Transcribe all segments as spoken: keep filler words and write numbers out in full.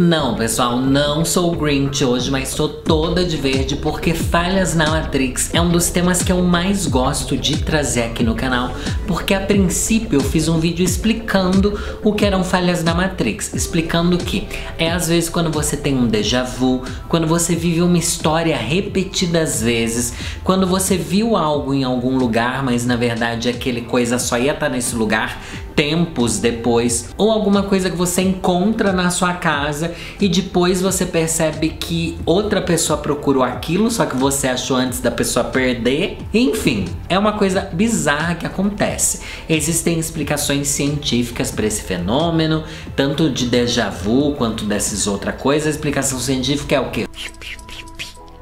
Não, pessoal, não sou o Grinch hoje, mas sou toda de verde porque falhas na Matrix é um dos temas que eu mais gosto de trazer aqui no canal, porque a princípio eu fiz um vídeo explicando o que eram falhas na Matrix, explicando que é às vezes quando você tem um déjà vu, quando você vive uma história repetidas vezes, quando você viu algo em algum lugar, mas na verdade aquele coisa só ia estar nesse lugar tempos depois, ou alguma coisa que você encontra na sua casa e depois você percebe que outra pessoa procurou aquilo, só que você achou antes da pessoa perder. Enfim, é uma coisa bizarra que acontece. Existem explicações científicas para esse fenômeno, tanto de déjà vu quanto dessas outras coisas. A explicação científica é o quê?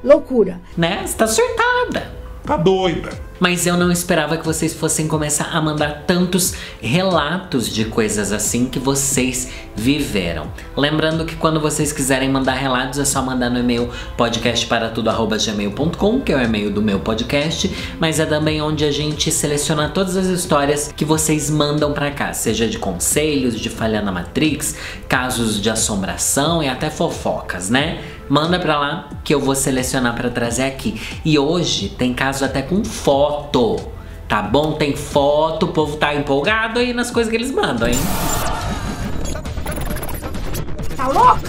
Loucura. Né? Você tá surtada. Tá doida. Mas eu não esperava que vocês fossem começar a mandar tantos relatos de coisas assim que vocês viveram. Lembrando que quando vocês quiserem mandar relatos é só mandar no e-mail podcast para tudo arroba gmail ponto com, que é o e-mail do meu podcast, mas é também onde a gente seleciona todas as histórias que vocês mandam pra cá, seja de conselhos, de falha na Matrix, casos de assombração e até fofocas, né? Manda pra lá que eu vou selecionar pra trazer aqui. E hoje tem caso até com foco. Foto, tá bom? Tem foto, o povo tá empolgado aí nas coisas que eles mandam, hein? Tá louca?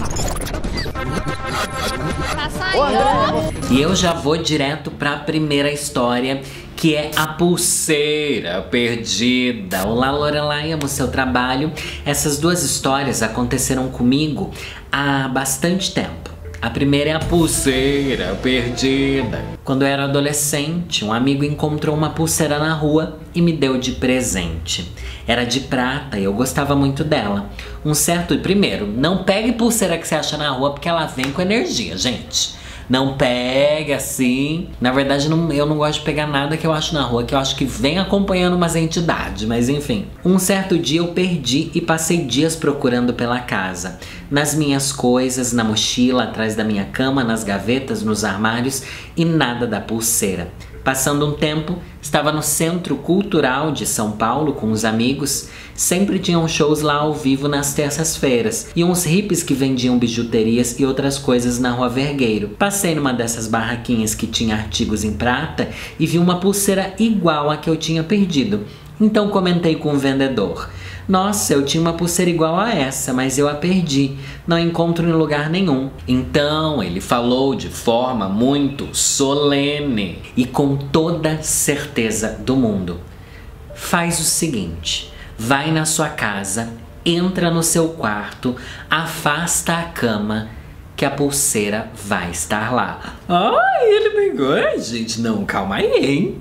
Tá saindo. E eu já vou direto pra primeira história, que é a pulseira perdida. Olá, Lorelay, amo seu trabalho. Essas duas histórias aconteceram comigo há bastante tempo. A primeira é a pulseira perdida. Quando eu era adolescente, um amigo encontrou uma pulseira na rua e me deu de presente. Era de prata e eu gostava muito dela. Um certo... Primeiro, não pegue pulseira que você acha na rua porque ela vem com energia, gente. Não pegue assim. Na verdade, não, eu não gosto de pegar nada que eu acho na rua, que eu acho que vem acompanhando umas entidades, mas enfim. Um certo dia eu perdi e passei dias procurando pela casa. Nas minhas coisas, na mochila, atrás da minha cama, nas gavetas, nos armários e nada da pulseira. Passando um tempo, estava no Centro Cultural de São Paulo com os amigos. Sempre tinham shows lá ao vivo nas terças-feiras e uns hippies que vendiam bijuterias e outras coisas na Rua Vergueiro. Passei numa dessas barraquinhas que tinha artigos em prata e vi uma pulseira igual à que eu tinha perdido. Então comentei com o vendedor. Nossa, eu tinha uma pulseira igual a essa, mas eu a perdi. Não encontro em lugar nenhum. Então, ele falou de forma muito solene e com toda certeza do mundo. Faz o seguinte, vai na sua casa, entra no seu quarto, afasta a cama, que a pulseira vai estar lá. Ai, ele pegou, gente. Não, calma aí, hein?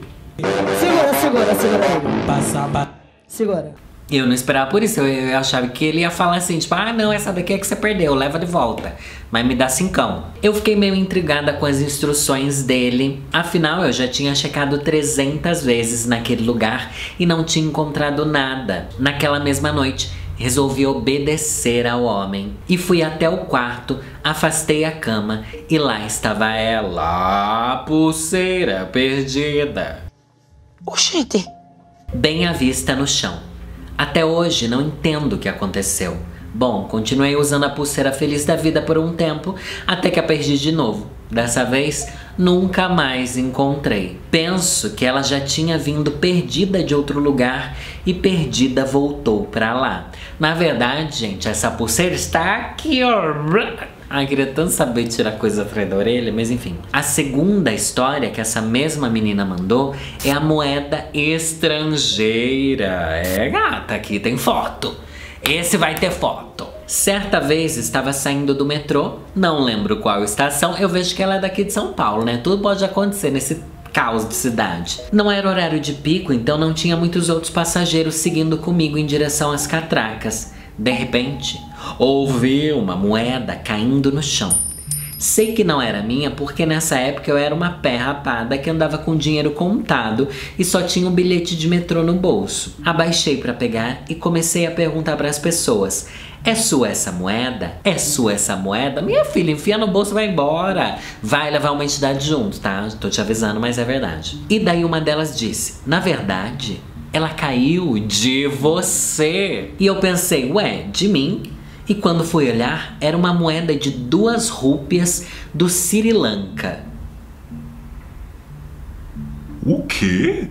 Segura, segura, segura. Passa, passa. Segura. Eu não esperava por isso, eu, eu achava que ele ia falar assim, tipo, ah não, essa daqui é que você perdeu, leva de volta, mas me dá cincão. Eu fiquei meio intrigada com as instruções dele, afinal eu já tinha checado trezentas vezes naquele lugar e não tinha encontrado nada. Naquela mesma noite, resolvi obedecer ao homem e fui até o quarto, afastei a cama e lá estava ela, a pulseira perdida. Oxente! Bem à vista no chão. Até hoje não entendo o que aconteceu. Bom, continuei usando a pulseira feliz da vida por um tempo, até que a perdi de novo. Dessa vez, nunca mais encontrei. Penso que ela já tinha vindo perdida de outro lugar e perdida voltou pra lá. Na verdade, gente, essa pulseira está aqui, ó. Ai, queria tanto saber tirar coisa atrás da orelha, mas enfim. A segunda história que essa mesma menina mandou é a moeda estrangeira. É, gata, aqui tem foto. Esse vai ter foto. Certa vez estava saindo do metrô, não lembro qual estação, eu vejo que ela é daqui de São Paulo, né? Tudo pode acontecer nesse caos de cidade. Não era horário de pico, então não tinha muitos outros passageiros seguindo comigo em direção às catracas. De repente, ouvi uma moeda caindo no chão. Sei que não era minha porque nessa época eu era uma pé rapada que andava com dinheiro contado e só tinha um bilhete de metrô no bolso. Abaixei para pegar e comecei a perguntar para as pessoas: é sua essa moeda? É sua essa moeda? Minha filha, enfia no bolso e vai embora. Vai levar uma entidade junto, tá? Tô te avisando, mas é verdade. E daí uma delas disse: na verdade, ela caiu de você. E eu pensei, ué, de mim? E quando fui olhar, era uma moeda de duas rúpias do Sri Lanka. O quê?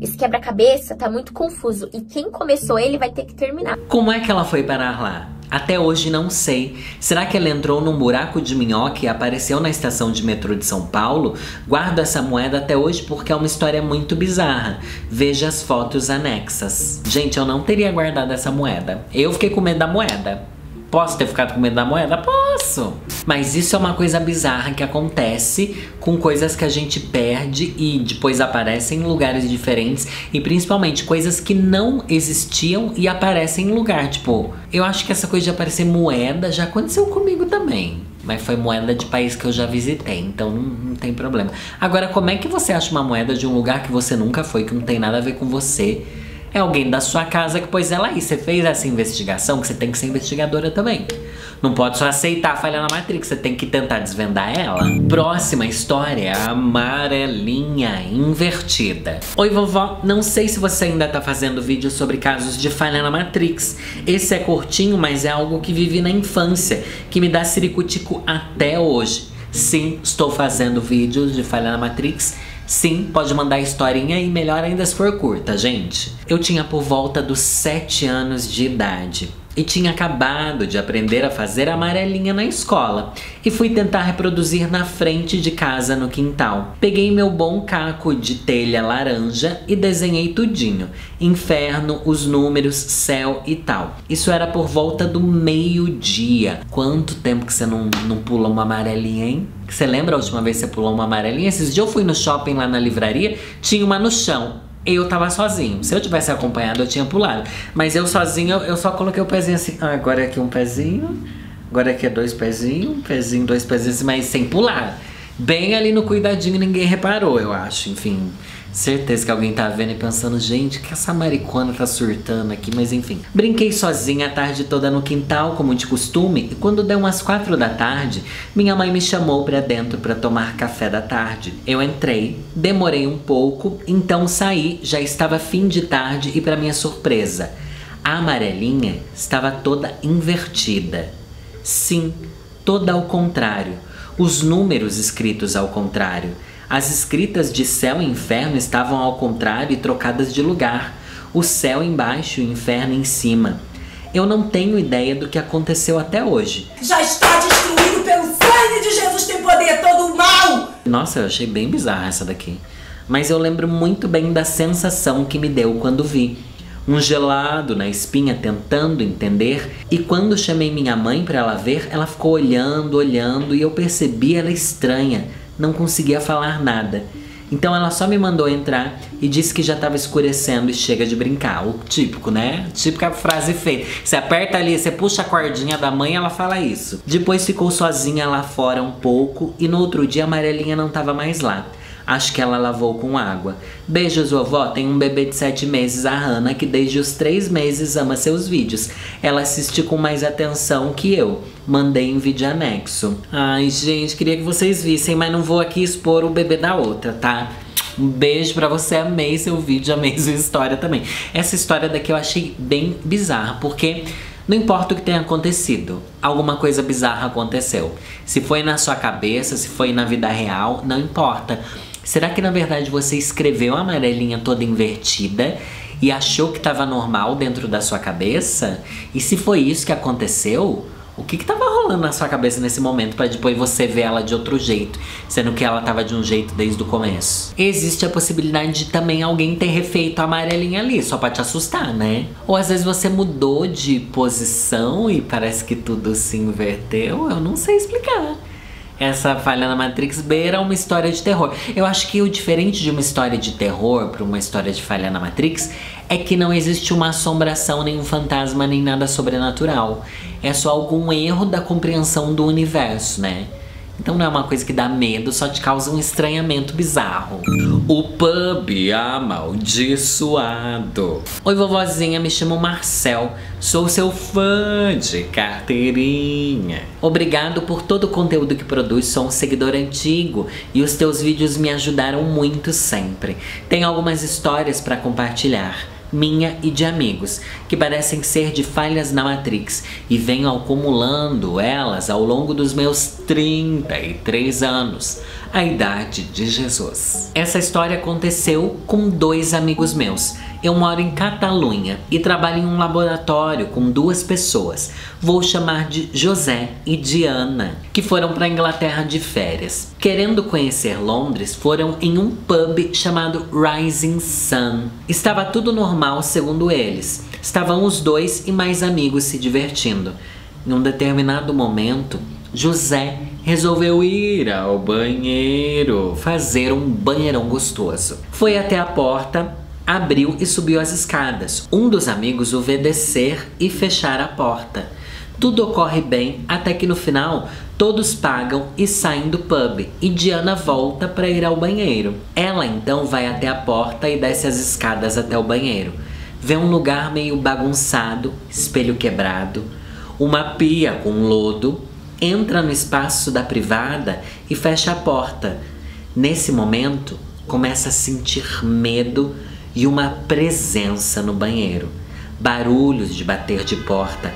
Esse quebra-cabeça tá muito confuso e quem começou ele vai ter que terminar. Como é que ela foi parar lá? Até hoje não sei. Será que ela entrou num buraco de minhoca e apareceu na estação de metrô de São Paulo? Guardo essa moeda até hoje porque é uma história muito bizarra. Veja as fotos anexas. Gente, eu não teria guardado essa moeda. Eu fiquei com medo da moeda. Posso ter ficado com medo da moeda? Posso! Mas isso é uma coisa bizarra que acontece com coisas que a gente perde e depois aparecem em lugares diferentes. E principalmente coisas que não existiam e aparecem em lugar. Tipo, eu acho que essa coisa de aparecer moeda já aconteceu comigo também. Mas foi moeda de país que eu já visitei, então não, não tem problema. Agora, como é que você acha uma moeda de um lugar que você nunca foi, que não tem nada a ver com você? É alguém da sua casa que pôs ela aí. Você fez essa investigação, que você tem que ser investigadora também. Não pode só aceitar a falha na Matrix, você tem que tentar desvendar ela. Próxima história, amarelinha invertida. Oi, vovó. Não sei se você ainda tá fazendo vídeo sobre casos de falha na Matrix. Esse é curtinho, mas é algo que vivi na infância, que me dá ciricutico até hoje. Sim, estou fazendo vídeos de falha na Matrix. Sim, pode mandar historinha e melhor ainda se for curta, gente. Eu tinha por volta dos sete anos de idade e tinha acabado de aprender a fazer amarelinha na escola e fui tentar reproduzir na frente de casa no quintal. Peguei meu bom caco de telha laranja e desenhei tudinho. Inferno, os números, céu e tal. Isso era por volta do meio-dia. Quanto tempo que você não, não pula uma amarelinha, hein? Você lembra a última vez que você pulou uma amarelinha? Esses dias eu fui no shopping lá na livraria, tinha uma no chão. Eu tava sozinho. Se eu tivesse acompanhado, eu tinha pulado. Mas eu sozinho, eu, eu só coloquei o pezinho assim. Ah, agora aqui um pezinho. Agora aqui é dois pezinhos. Um pezinho, dois pezinhos, mas sem pular. Bem ali no cuidadinho, ninguém reparou, eu acho. Enfim, certeza que alguém tá vendo e pensando, gente, que essa maricona tá surtando aqui, mas enfim. Brinquei sozinha a tarde toda no quintal, como de costume, e quando deu umas quatro da tarde, minha mãe me chamou pra dentro pra tomar café da tarde. Eu entrei, demorei um pouco, então saí, já estava fim de tarde e pra minha surpresa, a amarelinha estava toda invertida. Sim, toda ao contrário. Os números escritos ao contrário. As escritas de céu e inferno estavam ao contrário e trocadas de lugar. O céu embaixo e o inferno em cima. Eu não tenho ideia do que aconteceu até hoje. Já está destruído pelo sangue de Jesus, tem poder todo o mal! Nossa, eu achei bem bizarra essa daqui. Mas eu lembro muito bem da sensação que me deu quando vi. Um gelado na espinha, tentando entender. E quando chamei minha mãe para ela ver, ela ficou olhando, olhando, e eu percebi ela estranha. Não conseguia falar nada. Então ela só me mandou entrar e disse que já estava escurecendo e chega de brincar. O típico, né? Típica frase feita. Você aperta ali, você puxa a cordinha da mãe, ela fala isso. Depois ficou sozinha lá fora um pouco e no outro dia a amarelinha não estava mais lá. Acho que ela lavou com água. Beijos, vovó. Tem um bebê de sete meses, a Hannah, que desde os três meses ama seus vídeos. Ela assiste com mais atenção que eu. Mandei um vídeo anexo. Ai, gente, queria que vocês vissem, mas não vou aqui expor o bebê da outra, tá? Um beijo pra você, amei seu vídeo, amei sua história também. Essa história daqui eu achei bem bizarra, porque... não importa o que tenha acontecido, alguma coisa bizarra aconteceu. Se foi na sua cabeça, se foi na vida real, não importa. Será que na verdade você escreveu a amarelinha toda invertida e achou que estava normal dentro da sua cabeça? E se foi isso que aconteceu, o que estava rolando na sua cabeça nesse momento para depois você ver ela de outro jeito, sendo que ela estava de um jeito desde o começo? Existe a possibilidade de também alguém ter refeito a amarelinha ali, só para te assustar, né? Ou às vezes você mudou de posição e parece que tudo se inverteu, eu não sei explicar. Essa falha na Matrix beira uma história de terror. Eu acho que o diferente de uma história de terror para uma história de falha na Matrix é que não existe uma assombração, nem um fantasma, nem nada sobrenatural. É só algum erro da compreensão do universo, né? Então não é uma coisa que dá medo, só te causa um estranhamento bizarro. O pub amaldiçoado. Oi, vovozinha, me chamo Marcel. Sou seu fã de carteirinha. Obrigado por todo o conteúdo que produz, sou um seguidor antigo e os teus vídeos me ajudaram muito sempre. Tenho algumas histórias para compartilhar. minha e de amigos, que parecem ser de falhas na Matrix, e venho acumulando elas ao longo dos meus trinta e três anos, a idade de Jesus. Essa história aconteceu com dois amigos meus. Eu moro em Catalunha e trabalho em um laboratório com duas pessoas, vou chamar de José e Diana, que foram para a Inglaterra de férias. Querendo conhecer Londres, foram em um pub chamado Rising Sun. Estava tudo normal, segundo eles. Estavam os dois e mais amigos se divertindo. Em um determinado momento, José resolveu ir ao banheiro, fazer um banheirão gostoso. Foi até a porta, abriu e subiu as escadas. Um dos amigos o vê descer e fechar a porta. Tudo ocorre bem, até que no final, todos pagam e saem do pub, e Diana volta para ir ao banheiro. Ela então vai até a porta e desce as escadas até o banheiro. Vê um lugar meio bagunçado, espelho quebrado, uma pia com lodo, entra no espaço da privada e fecha a porta. Nesse momento, começa a sentir medo e uma presença no banheiro. Barulhos de bater de porta.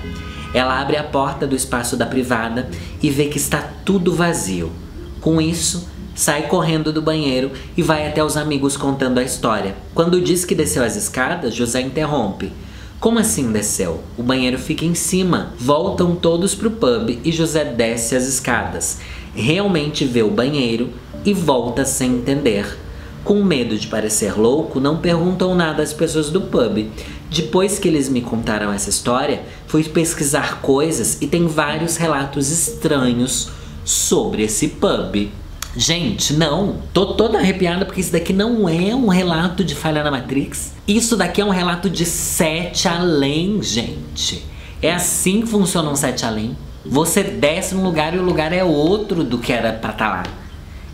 Ela abre a porta do espaço da privada e vê que está tudo vazio. Com isso, sai correndo do banheiro e vai até os amigos contando a história. Quando diz que desceu as escadas, José interrompe. Como assim desceu? O banheiro fica em cima. Voltam todos pro pub e José desce as escadas. Realmente vê o banheiro e volta sem entender. Com medo de parecer louco, não perguntam nada às pessoas do pub. Depois que eles me contaram essa história, fui pesquisar coisas e tem vários relatos estranhos sobre esse pub. Gente, não! Tô toda arrepiada porque isso daqui não é um relato de falha na Matrix. Isso daqui é um relato de sete além, gente. É assim que funciona um sete além. Você desce num lugar e o lugar é outro do que era pra estar lá.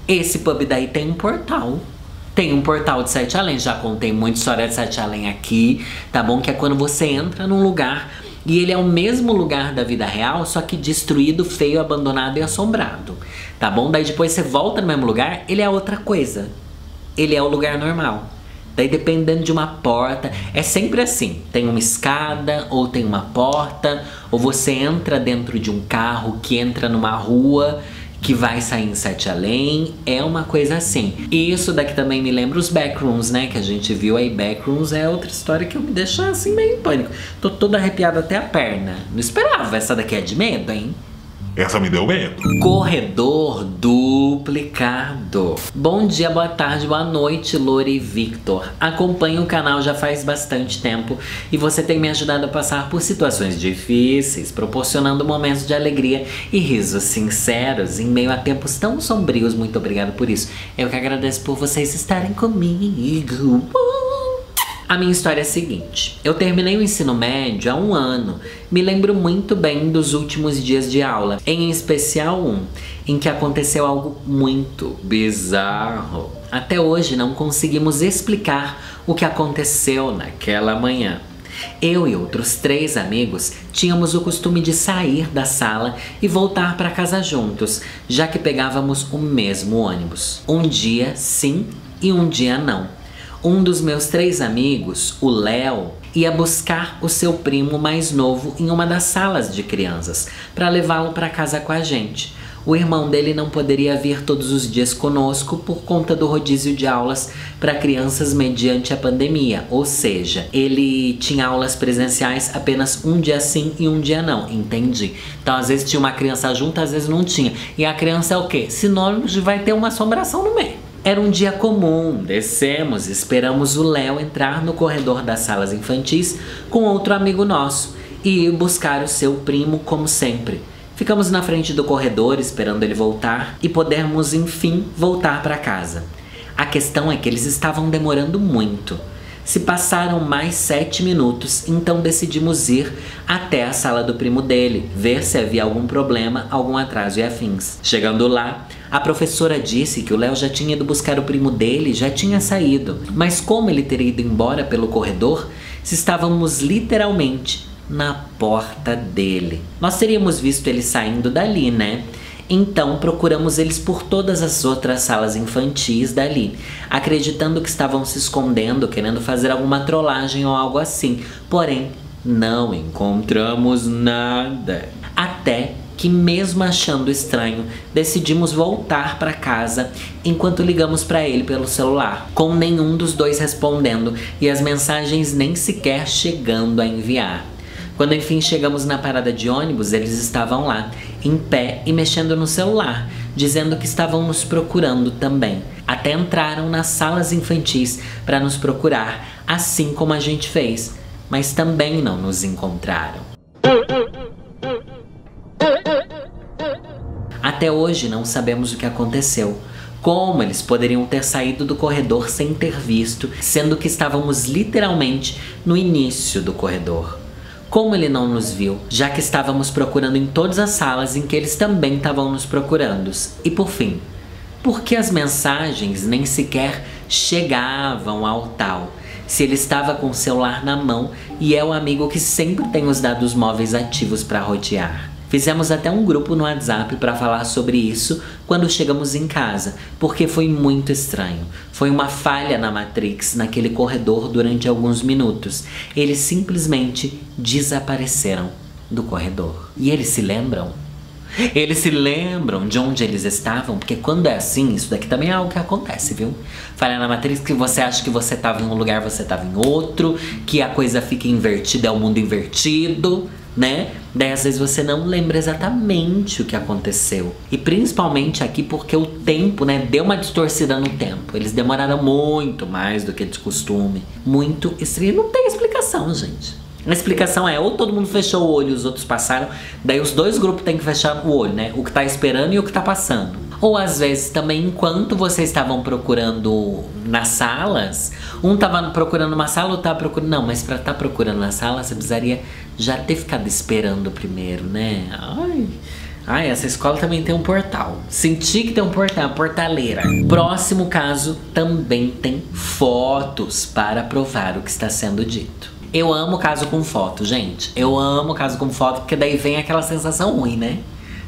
Esse pub daí tem um portal. Tem um portal de sete além, já contei muita história de sete além aqui, tá bom? Que é quando você entra num lugar e ele é o mesmo lugar da vida real, só que destruído, feio, abandonado e assombrado, tá bom? Daí depois você volta no mesmo lugar, ele é outra coisa, ele é o lugar normal. Daí dependendo de uma porta, é sempre assim, tem uma escada ou tem uma porta, ou você entra dentro de um carro que entra numa rua que vai sair em sete além, é uma coisa assim. E isso daqui também me lembra os backrooms, né, que a gente viu aí. Backrooms é outra história que eu me deixo assim meio em pânico. Tô toda arrepiada até a perna. Não esperava, essa daqui é de medo, hein? Essa me deu medo. Corredor duplicado. Bom dia, boa tarde, boa noite, Lore e Victor. Acompanho o canal já faz bastante tempo e você tem me ajudado a passar por situações difíceis, proporcionando momentos de alegria e risos sinceros em meio a tempos tão sombrios. Muito obrigado por isso. Eu que agradeço por vocês estarem comigo. A minha história é a seguinte. Eu terminei o ensino médio há um ano. Me lembro muito bem dos últimos dias de aula, em especial um, em que aconteceu algo muito bizarro. Até hoje não conseguimos explicar o que aconteceu naquela manhã. Eu e outros três amigos tínhamos o costume de sair da sala e voltar para casa juntos, já que pegávamos o mesmo ônibus. Um dia sim e um dia não. Um dos meus três amigos, o Léo, ia buscar o seu primo mais novo em uma das salas de crianças para levá-lo para casa com a gente. O irmão dele não poderia vir todos os dias conosco por conta do rodízio de aulas para crianças mediante a pandemia, ou seja, ele tinha aulas presenciais apenas um dia sim e um dia não, entendi. Então às vezes tinha uma criança junto, às vezes não tinha. E a criança é o quê? Sinônimo de vai ter uma assombração no meio. Era um dia comum, descemos e esperamos o Léo entrar no corredor das salas infantis com outro amigo nosso e ir buscar o seu primo como sempre. Ficamos na frente do corredor esperando ele voltar e podermos enfim voltar para casa. A questão é que eles estavam demorando muito. Se passaram mais sete minutos, então decidimos ir até a sala do primo dele, ver se havia algum problema, algum atraso e afins. Chegando lá, a professora disse que o Léo já tinha ido buscar o primo dele e já tinha saído. Mas como ele teria ido embora pelo corredor, se estávamos literalmente na porta dele? Nós teríamos visto ele saindo dali, né? Então procuramos eles por todas as outras salas infantis dali, acreditando que estavam se escondendo, querendo fazer alguma trollagem ou algo assim. Porém, não encontramos nada. Até que, mesmo achando estranho, decidimos voltar para casa enquanto ligamos para ele pelo celular, com nenhum dos dois respondendo e as mensagens nem sequer chegando a enviar. Quando enfim chegamos na parada de ônibus, eles estavam lá, em pé e mexendo no celular, dizendo que estavam nos procurando também. Até entraram nas salas infantis para nos procurar, assim como a gente fez, mas também não nos encontraram. Até hoje não sabemos o que aconteceu. Como eles poderiam ter saído do corredor sem ter visto, sendo que estávamos literalmente no início do corredor? Como ele não nos viu, já que estávamos procurando em todas as salas em que eles também estavam nos procurando? E por fim, por que as mensagens nem sequer chegavam ao tal? Se ele estava com o celular na mão e é o amigo que sempre tem os dados móveis ativos para rotear. Fizemos até um grupo no WhatsApp para falar sobre isso quando chegamos em casa, porque foi muito estranho. Foi uma falha na Matrix naquele corredor durante alguns minutos. Eles simplesmente desapareceram do corredor. E eles se lembram? Eles se lembram de onde eles estavam, porque quando é assim, isso daqui também é algo que acontece, viu? Falha na Matrix, que você acha que você estava em um lugar, você estava em outro, que a coisa fica invertida, é o mundo invertido, né? Daí às vezes você não lembra exatamente o que aconteceu. E principalmente aqui porque o tempo, né, deu uma distorcida no tempo. Eles demoraram muito mais do que de costume. Muito estranho. Não tem explicação, gente. A explicação é, ou todo mundo fechou o olho e os outros passaram, daí os dois grupos têm que fechar o olho, né? O que tá esperando e o que tá passando. Ou às vezes também, enquanto vocês estavam procurando nas salas, um tava procurando uma sala, outro tava procurando... Não, mas pra tá procurando na sala, você precisaria já ter ficado esperando primeiro, né? Ai... Ai, essa escola também tem um portal. Senti que tem um portal, portaleira. Próximo caso também tem fotos para provar o que está sendo dito. Eu amo caso com foto, gente. Eu amo caso com foto, porque daí vem aquela sensação ruim, né?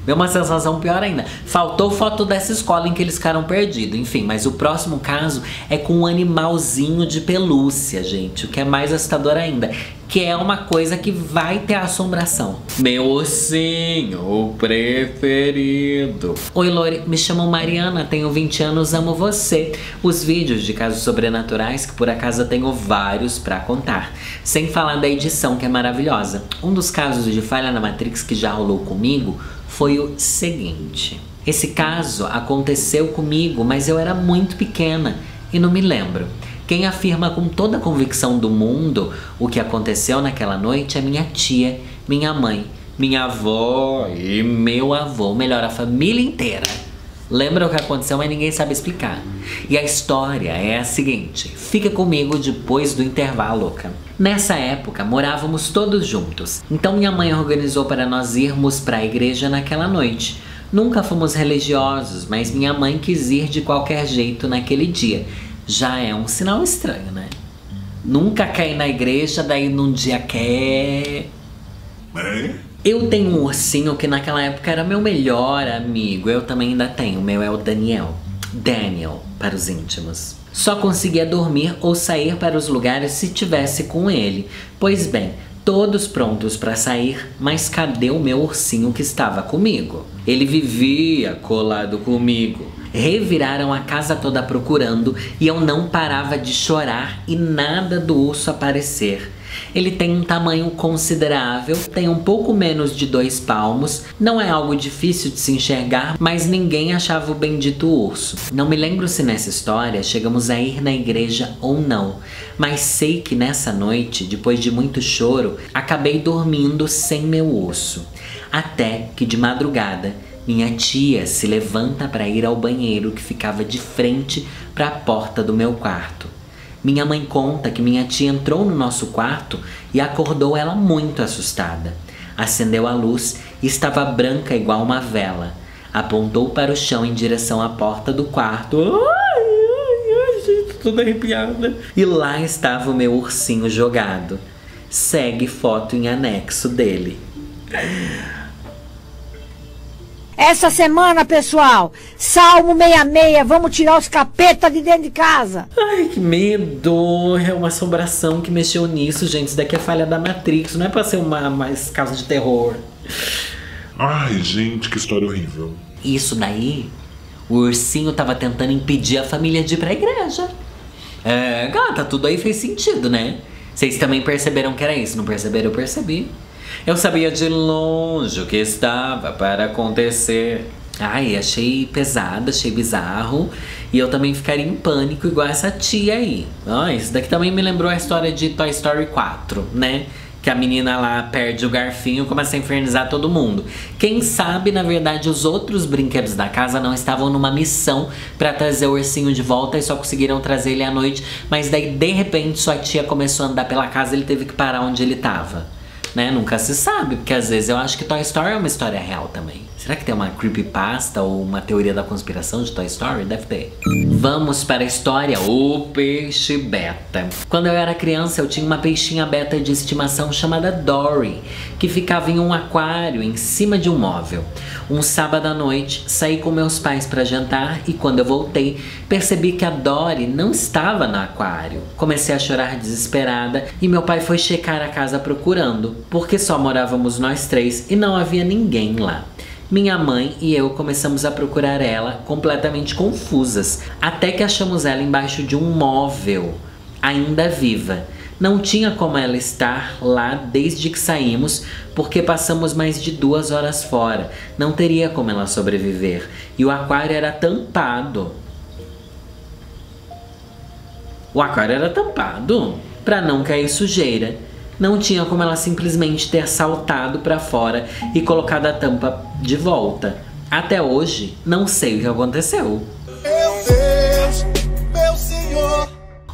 Deu uma sensação pior ainda. Faltou foto dessa escola em que eles ficaram perdidos. Enfim, mas o próximo caso é com um animalzinho de pelúcia, gente. O que é mais assustador ainda. Que é uma coisa que vai ter assombração. Meu ursinho, o preferido. Oi, Lore, me chamo Mariana, tenho vinte anos, amo você. Os vídeos de casos sobrenaturais, que por acaso eu tenho vários pra contar. Sem falar da edição, que é maravilhosa. Um dos casos de falha na Matrix que já rolou comigo foi o seguinte. Esse caso aconteceu comigo, mas eu era muito pequena e não me lembro. Quem afirma com toda a convicção do mundo o que aconteceu naquela noite é minha tia, minha mãe, minha avó e meu avô. Melhor, a família inteira. Lembra o que aconteceu, mas ninguém sabe explicar. E a história é a seguinte. Fica comigo depois do intervalo, louca. Nessa época, morávamos todos juntos. Então minha mãe organizou para nós irmos para a igreja naquela noite. Nunca fomos religiosos, mas minha mãe quis ir de qualquer jeito naquele dia. Já é um sinal estranho, né? Nunca quer ir na igreja, daí num dia quer... Eu tenho um ursinho que naquela época era meu melhor amigo. Eu também ainda tenho. O meu é o Daniel. Daniel, para os íntimos. Só conseguia dormir ou sair para os lugares se tivesse com ele. Pois bem, todos prontos para sair, mas cadê o meu ursinho que estava comigo? Ele vivia colado comigo. Reviraram a casa toda procurando e eu não parava de chorar e nada do urso aparecer. Ele tem um tamanho considerável, tem um pouco menos de dois palmos, não é algo difícil de se enxergar, mas ninguém achava o bendito urso. Não me lembro se nessa história chegamos a ir na igreja ou não, mas sei que nessa noite, depois de muito choro, acabei dormindo sem meu urso. Até que de madrugada, minha tia se levanta para ir ao banheiro que ficava de frente para a porta do meu quarto. Minha mãe conta que minha tia entrou no nosso quarto e acordou ela muito assustada. Acendeu a luz e estava branca igual uma vela. Apontou para o chão em direção à porta do quarto. Ai, ai, ai, gente, tô toda arrepiada. E lá estava o meu ursinho jogado. Segue foto em anexo dele. Essa semana, pessoal, Salmo sessenta e seis, vamos tirar os capetas de dentro de casa. Ai, que medo. É uma assombração que mexeu nisso, gente. Isso daqui é falha da Matrix, não é pra ser uma mais causa de terror. Ai, gente, que história horrível. Isso daí, o ursinho tava tentando impedir a família de ir pra igreja. É, gata, tudo aí fez sentido, né? Vocês também perceberam que era isso, não perceberam? Eu percebi. Eu sabia de longe o que estava para acontecer. Ai, achei pesado, achei bizarro. E eu também ficaria em pânico igual essa tia aí. Ah, isso daqui também me lembrou a história de Toy Story quatro, né? Que a menina lá perde o garfinho e começa a infernizar todo mundo. Quem sabe, na verdade, os outros brinquedos da casa não estavam numa missão pra trazer o ursinho de volta e só conseguiram trazer ele à noite. Mas daí, de repente, sua tia começou a andar pela casa e ele teve que parar onde ele tava. Né? Nunca se sabe, porque às vezes eu acho que Toy Story é uma história real também. Será que tem uma creepypasta ou uma teoria da conspiração de Toy Story? Deve ter. Vamos para a história O Peixe Beta. Quando eu era criança, eu tinha uma peixinha beta de estimação chamada Dory, que ficava em um aquário em cima de um móvel. Um sábado à noite, saí com meus pais para jantar e quando eu voltei, percebi que a Dory não estava no aquário. Comecei a chorar desesperada e meu pai foi checar a casa procurando, porque só morávamos nós três e não havia ninguém lá. Minha mãe e eu começamos a procurar ela, completamente confusas, até que achamos ela embaixo de um móvel, ainda viva. Não tinha como ela estar lá desde que saímos, porque passamos mais de duas horas fora. Não teria como ela sobreviver. E o aquário era tampado. O aquário era tampado para não cair sujeira. Não tinha como ela simplesmente ter saltado para fora e colocado a tampa de volta. Até hoje, não sei o que aconteceu. Meu Deus, meu Senhor.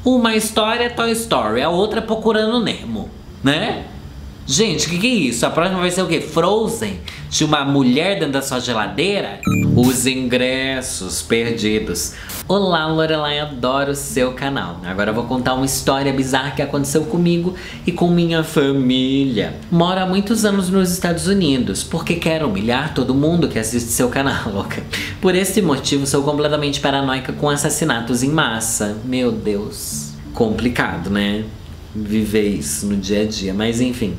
Uma história é Toy Story, a outra é Procurando Nemo, né? Gente, o que, que é isso? A próxima vai ser o quê? Frozen? De uma mulher dentro da sua geladeira? Os ingressos perdidos. Olá, Lorelay, adoro o seu canal. Agora eu vou contar uma história bizarra que aconteceu comigo e com minha família. Moro há muitos anos nos Estados Unidos, porque quero humilhar todo mundo que assiste seu canal, louca. Por esse motivo, sou completamente paranoica com assassinatos em massa. Meu Deus. Complicado, né? Viver isso no dia a dia, mas enfim.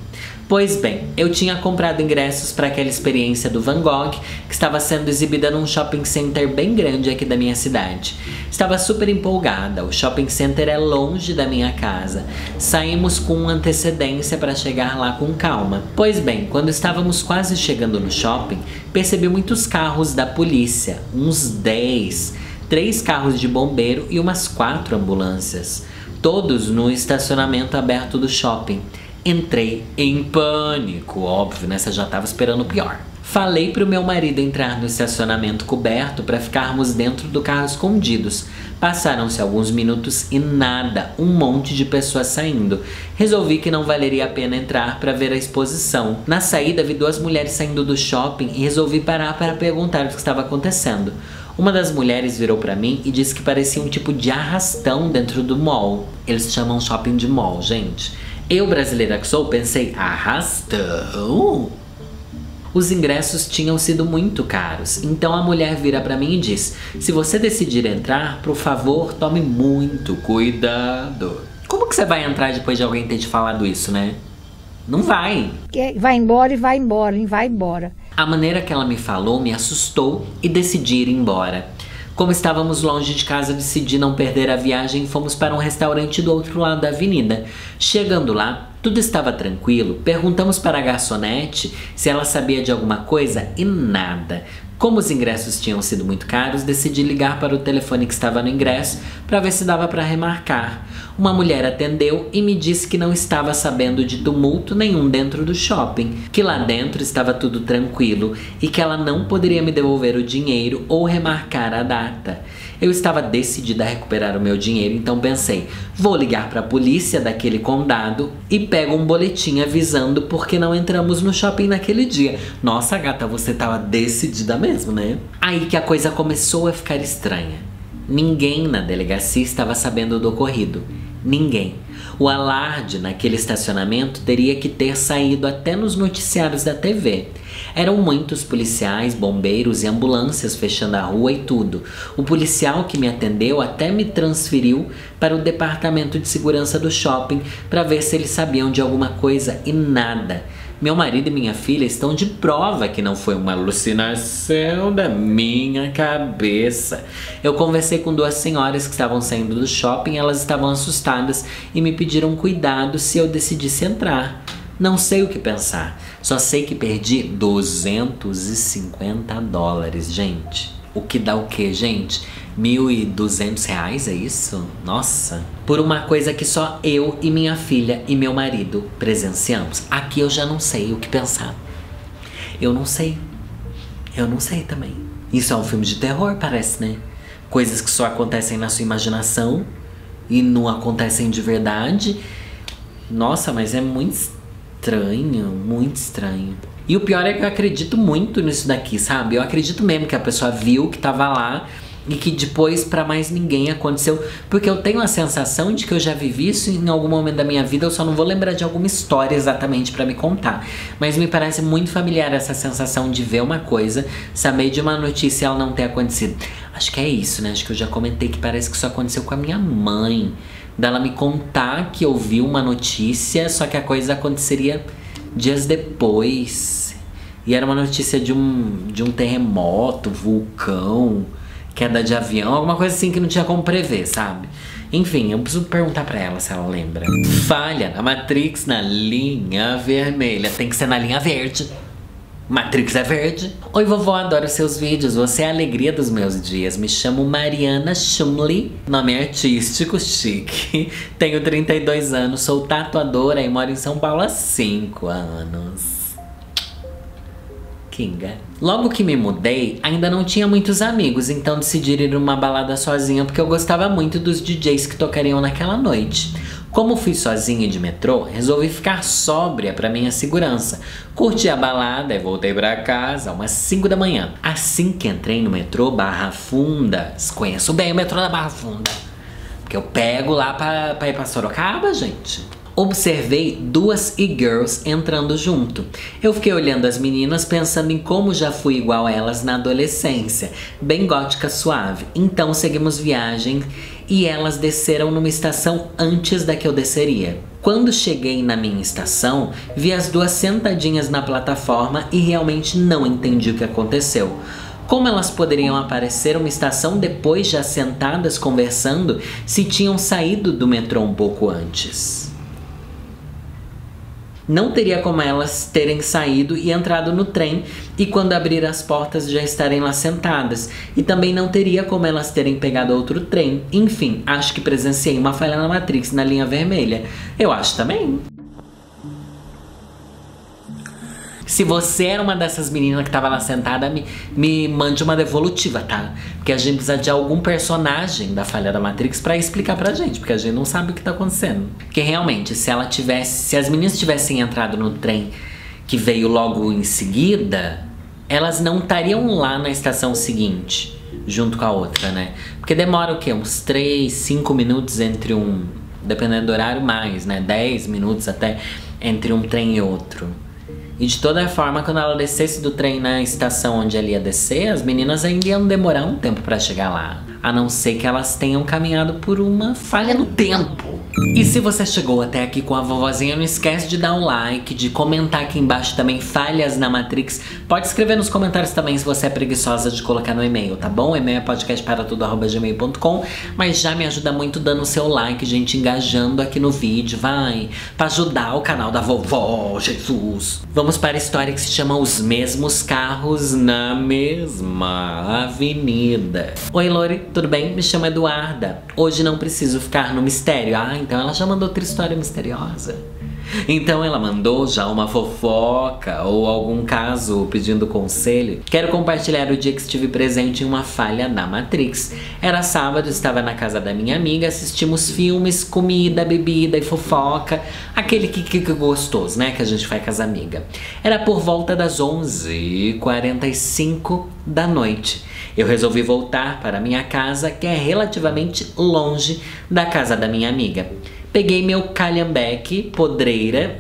Pois bem, eu tinha comprado ingressos para aquela experiência do Van Gogh, que estava sendo exibida num shopping center bem grande aqui da minha cidade. Estava super empolgada, o shopping center é longe da minha casa. Saímos com antecedência para chegar lá com calma. Pois bem, quando estávamos quase chegando no shopping, percebi muitos carros da polícia, uns dez, três carros de bombeiro e umas quatro ambulâncias. Todos no estacionamento aberto do shopping. Entrei em pânico, óbvio, né? Você já tava esperando o pior. Falei pro meu marido entrar no estacionamento coberto para ficarmos dentro do carro escondidos. Passaram-se alguns minutos e nada, um monte de pessoas saindo. Resolvi que não valeria a pena entrar para ver a exposição. Na saída, vi duas mulheres saindo do shopping e resolvi parar para perguntar o que estava acontecendo. Uma das mulheres virou pra mim e disse que parecia um tipo de arrastão dentro do mall. Eles chamam shopping de mall, gente. Eu, brasileira que sou, pensei, arrastão? Os ingressos tinham sido muito caros, então a mulher vira pra mim e diz: se você decidir entrar, por favor, tome muito cuidado. Como que você vai entrar depois de alguém ter te falado isso, né? Não vai. Vai embora e vai embora, hein? Vai embora. A maneira que ela me falou me assustou e decidi ir embora. Como estávamos longe de casa, decidi não perder a viagem e fomos para um restaurante do outro lado da avenida. Chegando lá, tudo estava tranquilo. Perguntamos para a garçonete se ela sabia de alguma coisa e nada. Como os ingressos tinham sido muito caros, decidi ligar para o telefone que estava no ingresso para ver se dava para remarcar. Uma mulher atendeu e me disse que não estava sabendo de tumulto nenhum dentro do shopping, que lá dentro estava tudo tranquilo e que ela não poderia me devolver o dinheiro ou remarcar a data. Eu estava decidida a recuperar o meu dinheiro, então pensei, vou ligar para a polícia daquele condado e pego um boletim avisando porque não entramos no shopping naquele dia. Nossa, gata, você estava decidida mesmo, né? Aí que a coisa começou a ficar estranha. Ninguém na delegacia estava sabendo do ocorrido. ninguém. O alarde naquele estacionamento teria que ter saído até nos noticiários da T V. Eram muitos policiais, bombeiros e ambulâncias fechando a rua e tudo. O policial que me atendeu até me transferiu para o departamento de segurança do shopping para ver se eles sabiam de alguma coisa e nada. Meu marido e minha filha estão de prova que não foi uma alucinação da minha cabeça. Eu conversei com duas senhoras que estavam saindo do shopping, elas estavam assustadas e me pediram cuidado se eu decidisse entrar. Não sei o que pensar, só sei que perdi duzentos e cinquenta dólares, gente. O que dá o quê, gente? mil e duzentos reais, é isso? Nossa! Por uma coisa que só eu e minha filha e meu marido presenciamos. Aqui eu já não sei o que pensar. Eu não sei. Eu não sei também. Isso é um filme de terror, parece, né? Coisas que só acontecem na sua imaginação e não acontecem de verdade. Nossa, mas é muito estranho, muito estranho. E o pior é que eu acredito muito nisso daqui, sabe? Eu acredito mesmo que a pessoa viu que tava lá e que depois pra mais ninguém aconteceu. Porque eu tenho a sensação de que eu já vivi isso em algum momento da minha vida. Eu só não vou lembrar de alguma história exatamente pra me contar. Mas me parece muito familiar essa sensação de ver uma coisa, saber de uma notícia e ela não ter acontecido. Acho que é isso, né? Acho que eu já comentei que parece que isso aconteceu com a minha mãe. Dela me contar que eu vi uma notícia, só que a coisa aconteceria dias depois. E era uma notícia de um, de um terremoto, vulcão, queda de avião, alguma coisa assim que não tinha como prever, sabe? Enfim, eu preciso perguntar pra ela se ela lembra. Falha na Matrix na linha vermelha. Tem que ser na linha verde. Matrix é verde. Oi, vovó, adoro seus vídeos. Você é a alegria dos meus dias. Me chamo Mariana Shumley. Nome é artístico, chique. Tenho trinta e dois anos, sou tatuadora e moro em São Paulo há cinco anos. Kinga. Logo que me mudei, ainda não tinha muitos amigos, então decidi ir numa balada sozinha porque eu gostava muito dos D Js que tocariam naquela noite. Como fui sozinha de metrô, resolvi ficar sóbria para minha segurança. Curti a balada e voltei para casa umas cinco da manhã. Assim que entrei no metrô Barra Funda, conheço bem o metrô da Barra Funda, porque eu pego lá para ir para Sorocaba, gente. Observei duas e-girls entrando junto. Eu fiquei olhando as meninas pensando em como já fui igual a elas na adolescência. Bem gótica suave. Então seguimos viagem e elas desceram numa estação antes da que eu desceria. Quando cheguei na minha estação, vi as duas sentadinhas na plataforma e realmente não entendi o que aconteceu. Como elas poderiam aparecer uma estação depois já sentadas conversando se tinham saído do metrô um pouco antes? Não teria como elas terem saído e entrado no trem e quando abrir as portas já estarem lá sentadas. E também não teria como elas terem pegado outro trem. Enfim, acho que presenciei uma falha na Matrix na linha vermelha. Eu acho também. Se você era uma dessas meninas que tava lá sentada, me, me mande uma devolutiva, tá? Porque a gente precisa de algum personagem da falha da Matrix pra explicar pra gente, porque a gente não sabe o que tá acontecendo. Porque realmente, se ela tivesse, se as meninas tivessem entrado no trem que veio logo em seguida, elas não estariam lá na estação seguinte, junto com a outra, né? Porque demora o quê? Uns três, cinco minutos entre um, dependendo do horário mais, né? dez minutos até entre um trem e outro. E de toda forma, quando ela descesse do trem na estação onde ela ia descer, as meninas ainda iam demorar um tempo pra chegar lá. A não ser que elas tenham caminhado por uma falha no tempo. E se você chegou até aqui com a vovozinha, não esquece de dar um like, de comentar aqui embaixo também falhas na Matrix. Pode escrever nos comentários também se você é preguiçosa de colocar no e-mail, tá bom? O e-mail é podcast para tudo arroba gmail ponto com. Mas já me ajuda muito dando o seu like, gente, engajando aqui no vídeo, vai! Pra ajudar o canal da vovó, Jesus! Vamos para a história que se chama Os Mesmos Carros na Mesma Avenida. Oi, Lore, tudo bem? Me chamo Eduarda. Hoje não preciso ficar no mistério. Ah, então ela já mandou outra história misteriosa. Então ela mandou já uma fofoca ou algum caso pedindo conselho. Quero compartilhar o dia que estive presente em uma falha na Matrix. Era sábado, estava na casa da minha amiga, assistimos filmes, comida, bebida e fofoca. Aquele que, que, que gostoso, né? Que a gente faz com as amigas. Era por volta das onze e quarenta e cinco da noite. Eu resolvi voltar para minha casa, que é relativamente longe da casa da minha amiga. Peguei meu calhambeque podreira,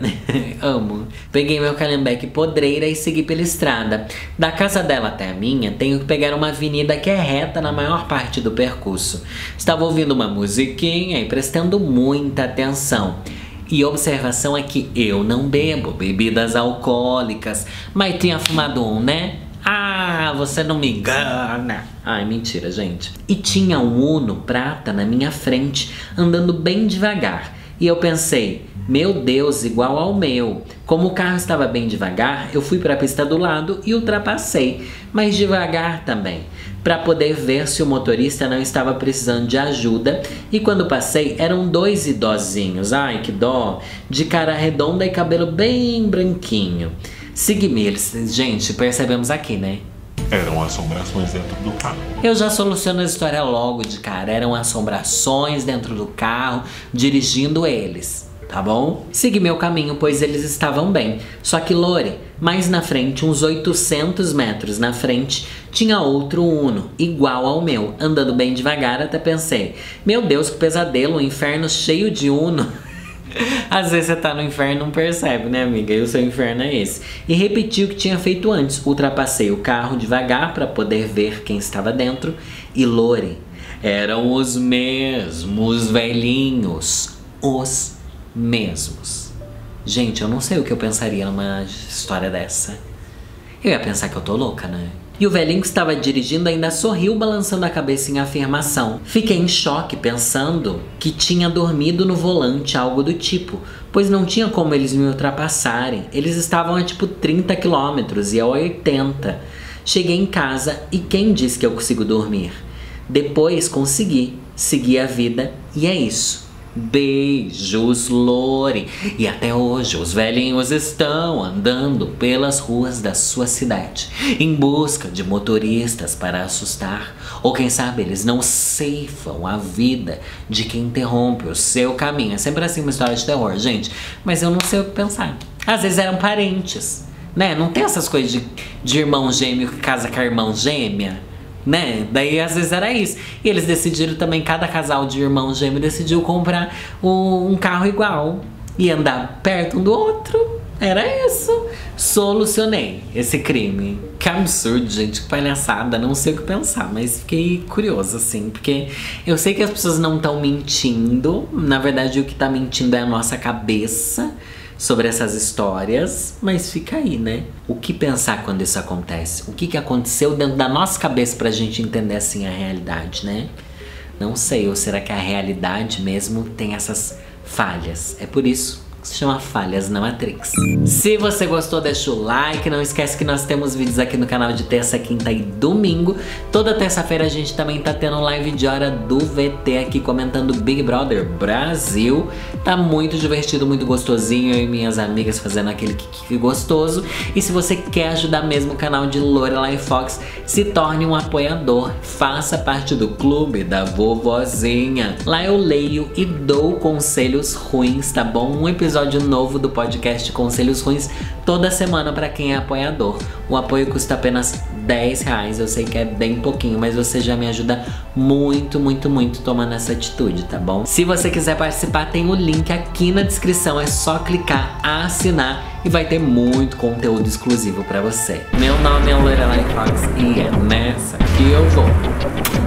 amo, peguei meu calhambeque podreira e segui pela estrada. Da casa dela até a minha, tenho que pegar uma avenida que é reta na maior parte do percurso. Estava ouvindo uma musiquinha e prestando muita atenção. E observação é que eu não bebo bebidas alcoólicas, mas tinha fumado um, né? Ah, você não me engana. Ai, mentira, gente. E tinha um Uno prata na minha frente, andando bem devagar. E eu pensei, meu Deus, igual ao meu. Como o carro estava bem devagar, eu fui para a pista do lado e ultrapassei, mas devagar também, para poder ver se o motorista não estava precisando de ajuda. E quando passei, eram dois idosinhos, ai que dó, de cara redonda e cabelo bem branquinho. Segui-me eles, gente, percebemos aqui, né? Eram assombrações dentro do carro. Eu já soluciono a história logo de cara. Eram assombrações dentro do carro, dirigindo eles, tá bom? Segui meu caminho, pois eles estavam bem. Só que, Lore, mais na frente, uns oitocentos metros na frente, tinha outro Uno, igual ao meu, andando bem devagar. Até pensei, meu Deus, que pesadelo, um inferno cheio de Uno. Às vezes você tá no inferno e não percebe, né, amiga? E o seu inferno é esse. E repeti o que tinha feito antes. Ultrapassei o carro devagar para poder ver quem estava dentro. E, Lore, eram os mesmos velhinhos. Os mesmos. Gente, eu não sei o que eu pensaria numa história dessa. Eu ia pensar que eu tô louca, né? E o velhinho que estava dirigindo ainda sorriu, balançando a cabeça em afirmação. Fiquei em choque, pensando que tinha dormido no volante, algo do tipo, pois não tinha como eles me ultrapassarem. Eles estavam a tipo trinta quilômetros e eu a oitenta. Cheguei em casa e quem disse que eu consigo dormir? Depois consegui, segui a vida e é isso. Beijos, Lore. E até hoje os velhinhos estão andando pelas ruas da sua cidade em busca de motoristas para assustar, ou quem sabe eles não ceifam a vida de quem interrompe o seu caminho. É sempre assim uma história de terror, gente. Mas eu não sei o que pensar. Às vezes eram parentes, né? Não tem essas coisas de, de irmão gêmeo que casa com a irmã gêmea, né? Daí às vezes era isso. E eles decidiram também, cada casal de irmão gêmeo decidiu comprar o, um carro igual e andar perto um do outro. Era isso. Solucionei esse crime. Que absurdo, gente, que palhaçada. Não sei o que pensar, mas fiquei curiosa, assim, porque eu sei que as pessoas não estão mentindo. Na verdade, o que tá mentindo é a nossa cabeça sobre essas histórias, mas fica aí, né? O que pensar quando isso acontece? O que, que aconteceu dentro da nossa cabeça pra gente entender, assim, a realidade, né? Não sei, ou será que a realidade mesmo tem essas falhas? É por isso que se chama Falhas na Matrix. Se você gostou, deixa o like. Não esquece que nós temos vídeos aqui no canal de terça, quinta e domingo. Toda terça-feira a gente também tá tendo live de hora do V T aqui, comentando Big Brother Brasil. Tá muito divertido, muito gostosinho. Eu e minhas amigas fazendo aquele kiki gostoso. E se você quer ajudar mesmo o canal de Lorelay Fox, se torne um apoiador. Faça parte do clube da vovozinha. Lá eu leio e dou conselhos ruins, tá bom? Um episódio episódio novo do podcast Conselhos Ruins toda semana para quem é apoiador. O apoio custa apenas dez reais. Eu sei que é bem pouquinho, mas você já me ajuda muito, muito, muito tomando essa atitude, tá bom? Se você quiser participar, tem o link aqui na descrição. É só clicar, assinar e vai ter muito conteúdo exclusivo para você. Meu nome é Lorelay Fox e é nessa que eu vou.